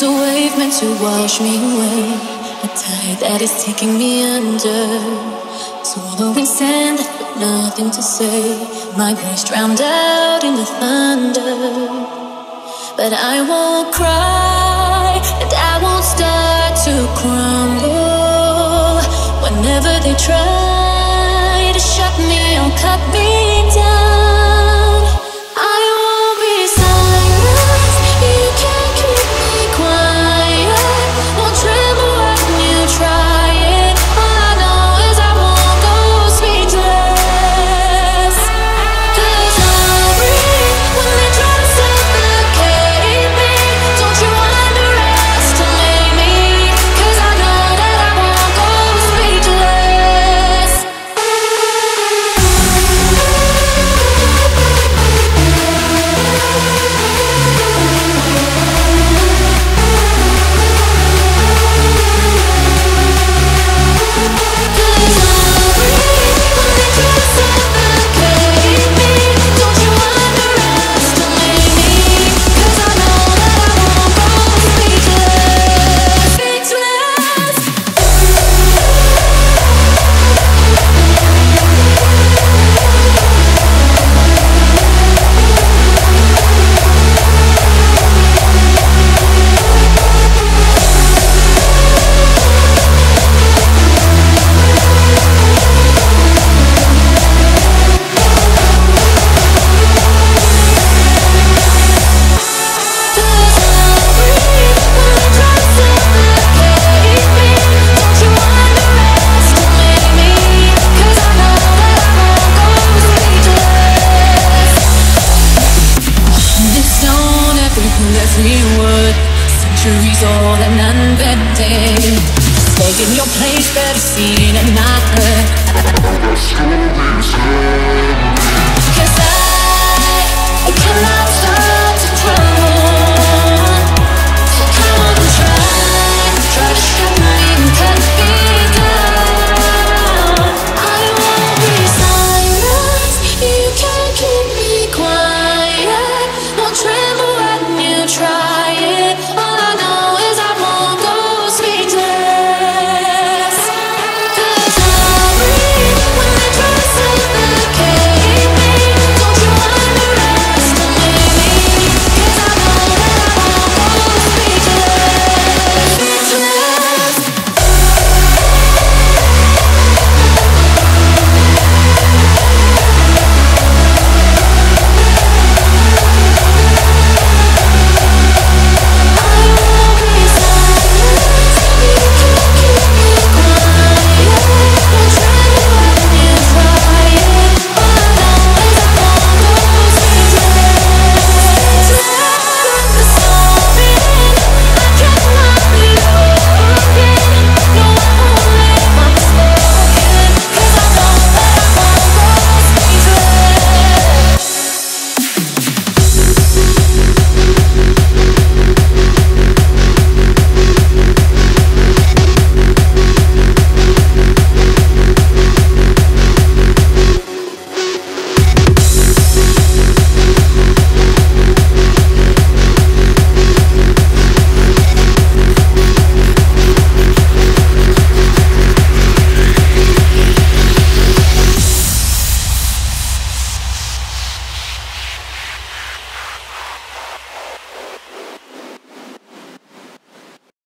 comes a wave meant to wash me away, a tide that is taking me under, swallowing sand that put nothing to say, my voice drowned out in the thunder. But I won't cry, and I won't start to crumble. Whenever they try to shut me or cut me down, all and unbending, taking your place, better seen and not heard.